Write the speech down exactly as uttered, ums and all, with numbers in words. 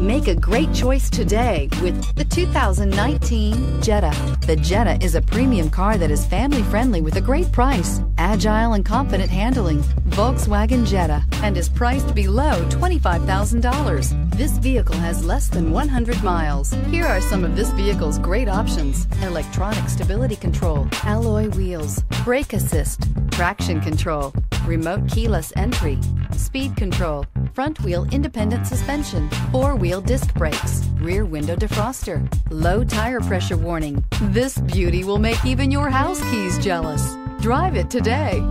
Make a great choice today with the two thousand nineteen Jetta. The Jetta is a premium car that is family-friendly with a great price, agile and confident handling. Volkswagen Jetta, and is priced below twenty-five thousand dollars. This vehicle has less than one hundred miles. Here are some of this vehicle's great options: electronic stability control, alloy wheels, brake assist, traction control, remote keyless entry, speed control, front wheel independent suspension, four-wheel disc brakes, rear window defroster, low tire pressure warning. This beauty will make even your house keys jealous. Drive it today.